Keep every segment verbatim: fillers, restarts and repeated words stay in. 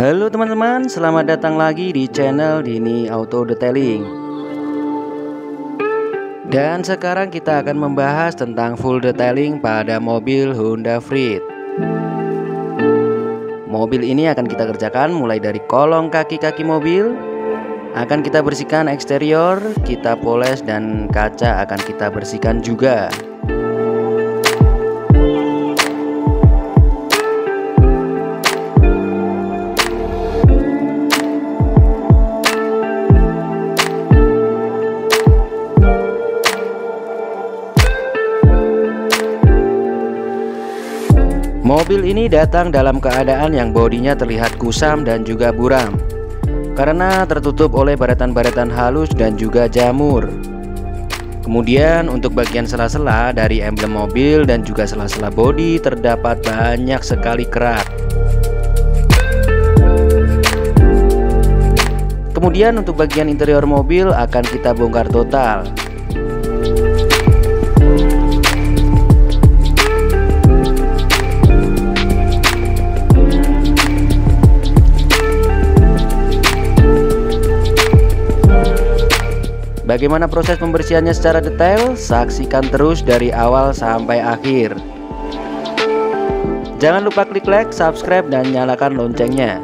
Halo teman-teman, selamat datang lagi di channel Dini Auto Detailing. Dan sekarang kita akan membahas tentang full detailing pada mobil Honda Freed. Mobil ini akan kita kerjakan mulai dari kolong kaki-kaki mobil. Akan kita bersihkan eksterior, kita poles, dan kaca akan kita bersihkan juga. Mobil ini datang dalam keadaan yang bodinya terlihat kusam dan juga buram karena tertutup oleh baratan-baratan halus dan juga jamur. Kemudian untuk bagian sela-sela dari emblem mobil dan juga sela-sela bodi terdapat banyak sekali kerak. Kemudian untuk bagian interior mobil akan kita bongkar total. Bagaimana proses pembersihannya secara detail? Saksikan terus dari awal sampai akhir. Jangan lupa klik like, subscribe, dan nyalakan loncengnya.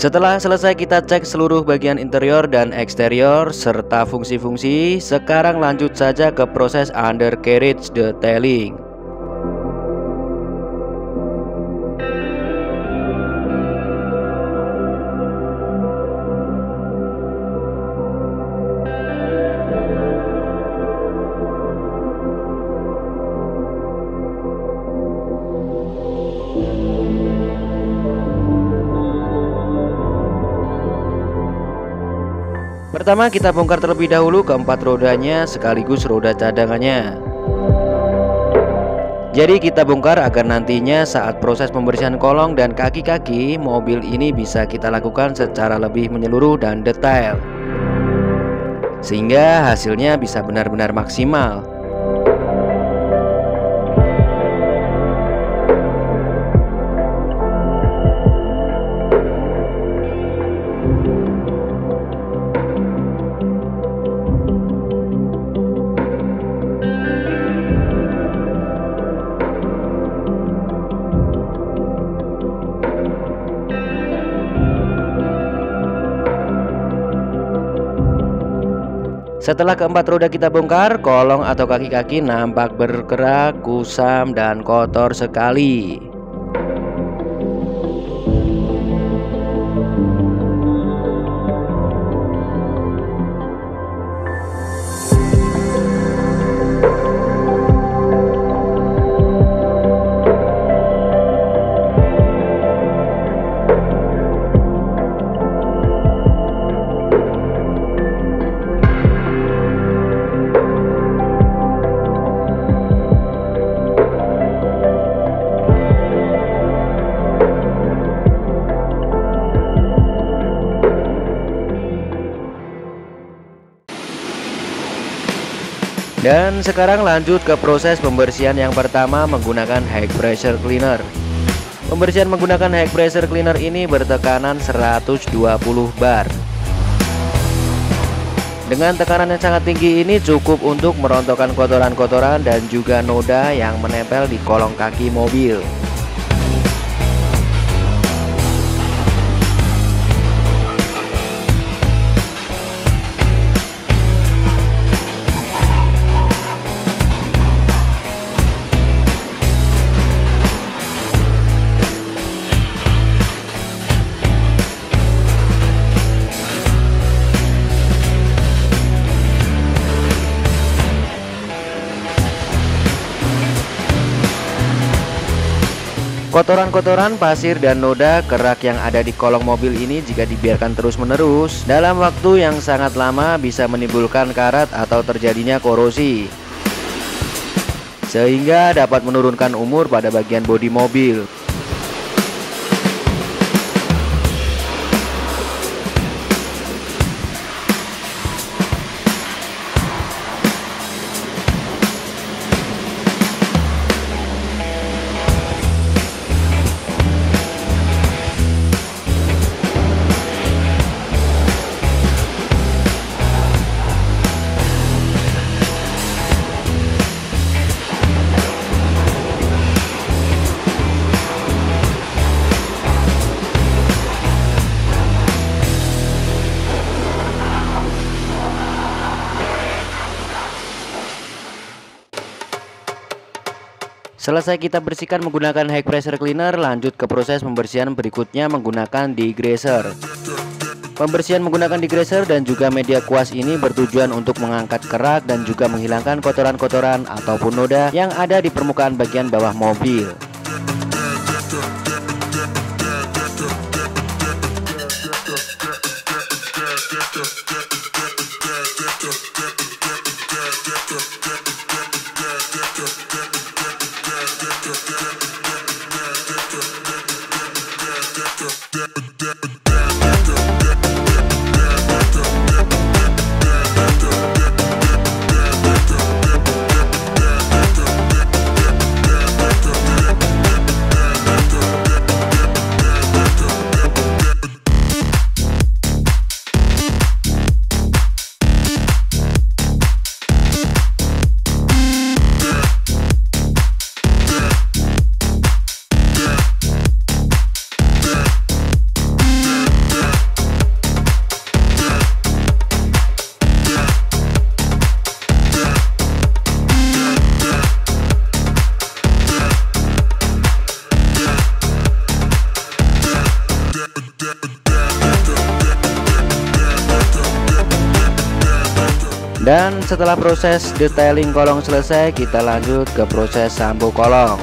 Setelah selesai kita cek seluruh bagian interior dan eksterior serta fungsi-fungsi, sekarang lanjut saja ke proses undercarriage detailing. Pertama kita bongkar terlebih dahulu keempat rodanya sekaligus roda cadangannya. Jadi kita bongkar agar nantinya saat proses pembersihan kolong dan kaki-kaki mobil ini bisa kita lakukan secara lebih menyeluruh dan detail, sehingga hasilnya bisa benar-benar maksimal. Setelah keempat roda kita bongkar, kolong atau kaki-kaki nampak berkerak, kusam, dan kotor sekali. Dan sekarang lanjut ke proses pembersihan yang pertama menggunakan high pressure cleaner. Pembersihan menggunakan high pressure cleaner ini bertekanan seratus dua puluh bar. Dengan tekanan yang sangat tinggi ini cukup untuk merontokkan kotoran-kotoran dan juga noda yang menempel di kolong kaki mobil. Kotoran-kotoran, pasir, dan noda kerak yang ada di kolong mobil ini jika dibiarkan terus-menerus dalam waktu yang sangat lama bisa menimbulkan karat atau terjadinya korosi, sehingga dapat menurunkan umur pada bagian bodi mobil. Selesai kita bersihkan menggunakan high pressure cleaner, lanjut ke proses pembersihan berikutnya menggunakan degreaser. Pembersihan menggunakan degreaser dan juga media kuas ini bertujuan untuk mengangkat kerak dan juga menghilangkan kotoran-kotoran ataupun noda yang ada di permukaan bagian bawah mobil. Dan setelah proses detailing kolong selesai, kita lanjut ke proses sampo kolong.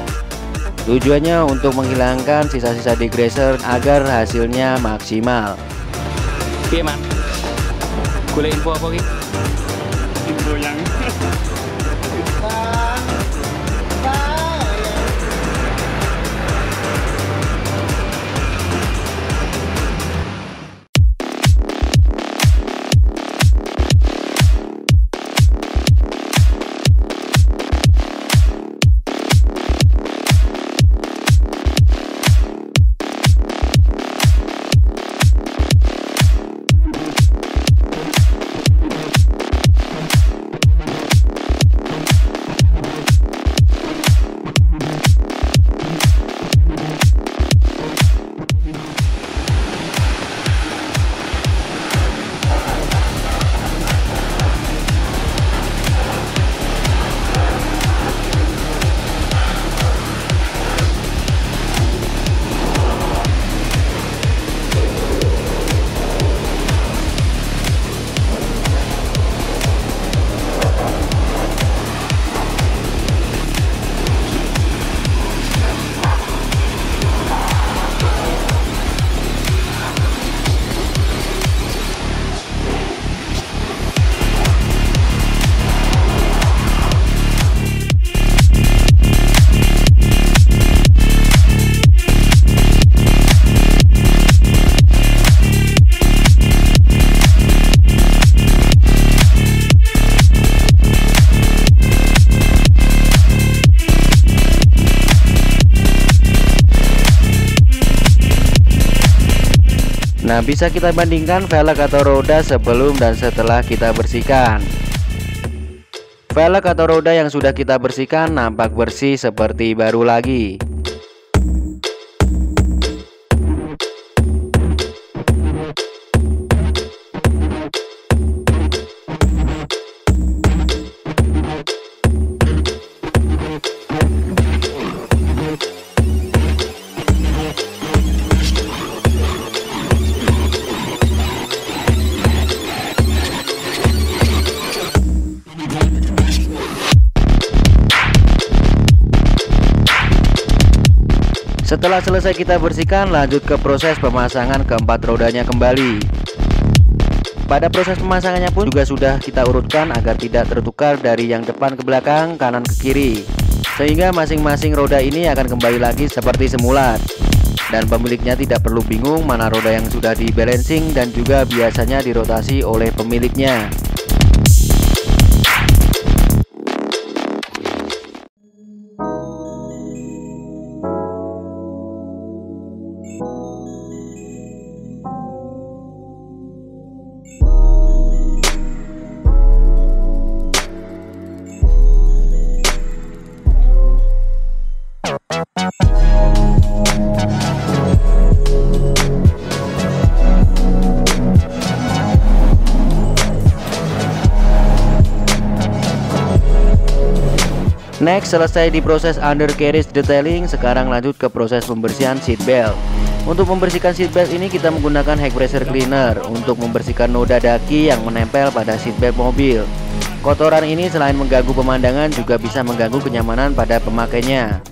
Tujuannya untuk menghilangkan sisa-sisa degreaser agar hasilnya maksimal. Oke, Man. Boleh info apa ki? Info yang Nah, bisa kita bandingkan velg atau roda sebelum dan setelah kita bersihkan. Velg atau roda yang sudah kita bersihkan nampak bersih seperti baru lagi. Setelah selesai kita bersihkan, lanjut ke proses pemasangan keempat rodanya kembali. Pada proses pemasangannya pun juga sudah kita urutkan agar tidak tertukar dari yang depan ke belakang, kanan ke kiri, sehingga masing-masing roda ini akan kembali lagi seperti semula. Dan pemiliknya tidak perlu bingung mana roda yang sudah di balancing dan juga biasanya dirotasi oleh pemiliknya. Next, selesai di proses undercarriage detailing, sekarang lanjut ke proses pembersihan seatbelt. Untuk membersihkan seatbelt ini kita menggunakan head pressure cleaner untuk membersihkan noda daki yang menempel pada seatbelt mobil. Kotoran ini selain mengganggu pemandangan juga bisa mengganggu kenyamanan pada pemakainya.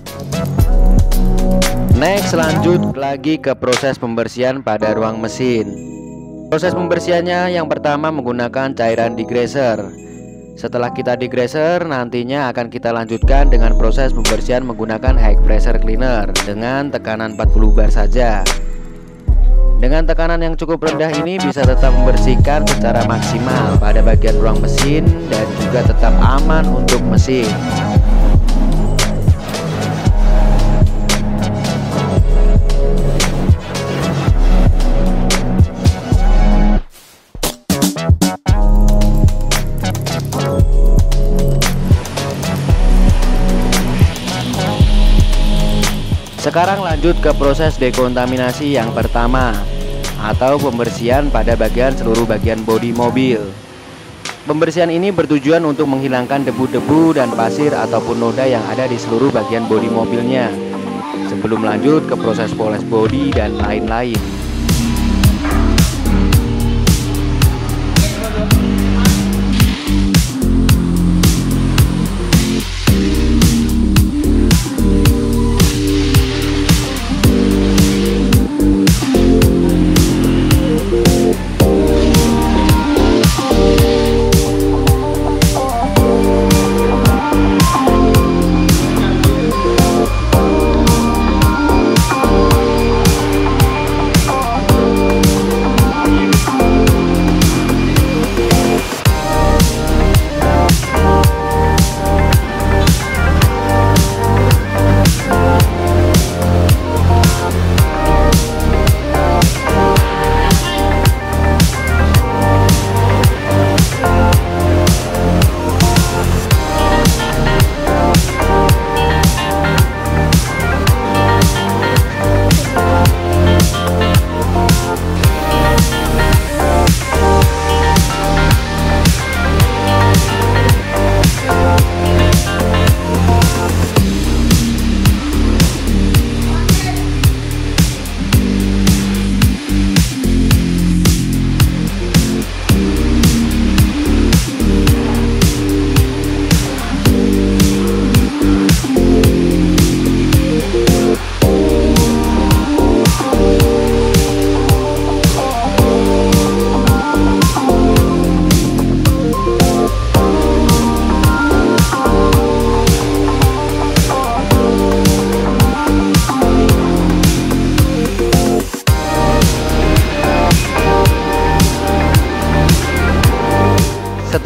Next, lanjut lagi ke proses pembersihan pada ruang mesin. Proses pembersihannya yang pertama menggunakan cairan degreaser. Setelah kita degreaser, nantinya akan kita lanjutkan dengan proses pembersihan menggunakan high pressure cleaner dengan tekanan empat puluh bar saja. Dengan tekanan yang cukup rendah ini bisa tetap membersihkan secara maksimal pada bagian ruang mesin dan juga tetap aman untuk mesin. Sekarang lanjut ke proses dekontaminasi yang pertama atau pembersihan pada bagian seluruh bagian bodi mobil. Pembersihan ini bertujuan untuk menghilangkan debu-debu dan pasir ataupun noda yang ada di seluruh bagian bodi mobilnya sebelum lanjut ke proses poles bodi dan lain-lain.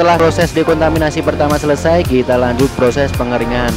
Setelah proses dekontaminasi pertama selesai, kita lanjut proses pengeringan.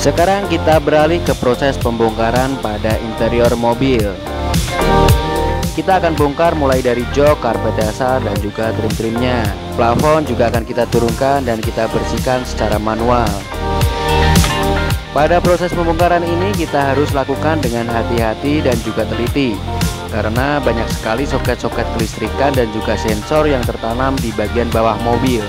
Sekarang kita beralih ke proses pembongkaran pada interior mobil. Kita akan bongkar mulai dari jok, karpet dasar, dan juga trim-trimnya. Plafon juga akan kita turunkan dan kita bersihkan secara manual. Pada proses pembongkaran ini kita harus lakukan dengan hati-hati dan juga teliti, karena banyak sekali soket-soket kelistrikan dan juga sensor yang tertanam di bagian bawah mobil.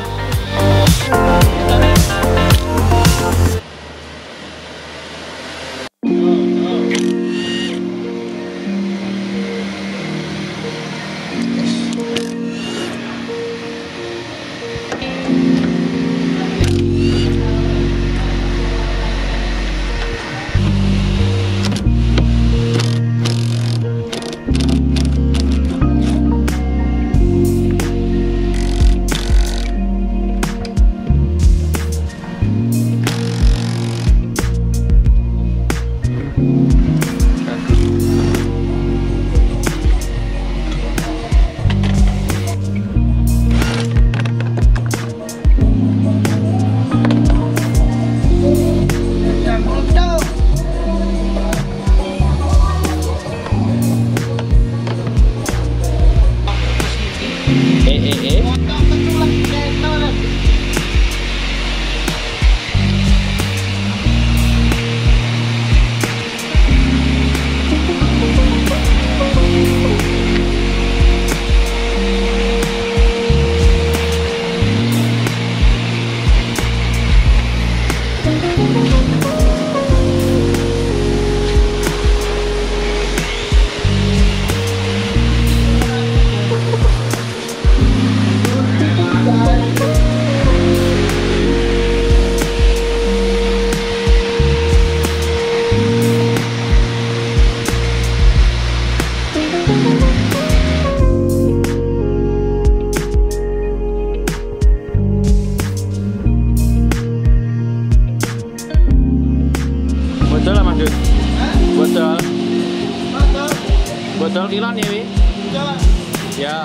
Bocor kilan ya, Wi? Ya.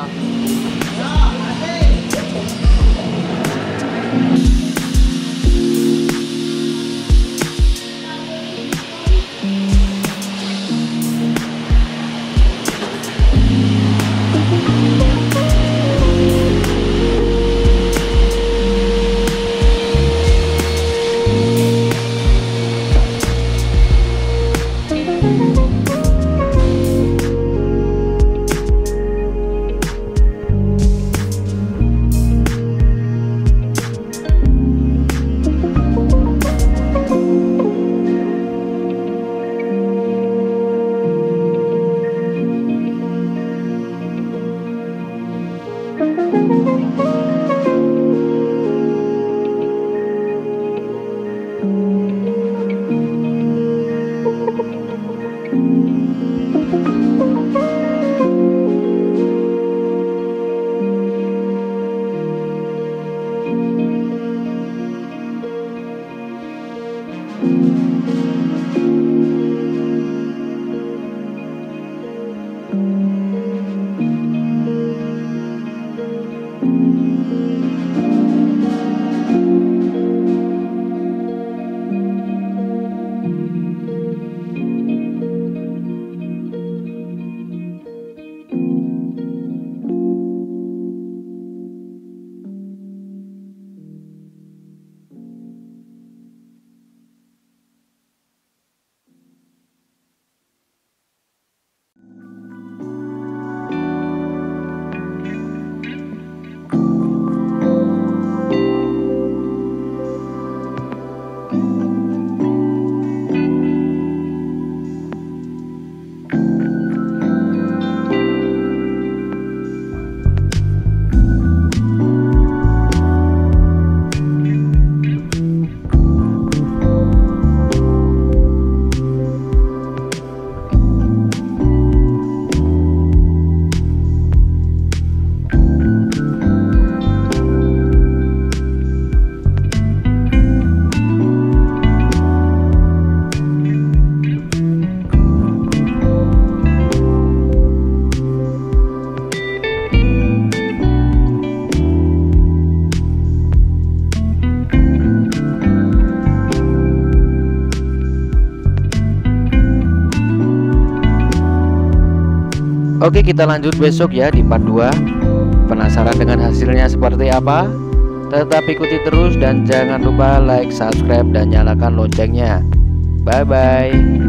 Oke, kita lanjut besok ya di part dua. Penasaran dengan hasilnya seperti apa? Tetap ikuti terus dan jangan lupa like, subscribe, dan nyalakan loncengnya. Bye bye.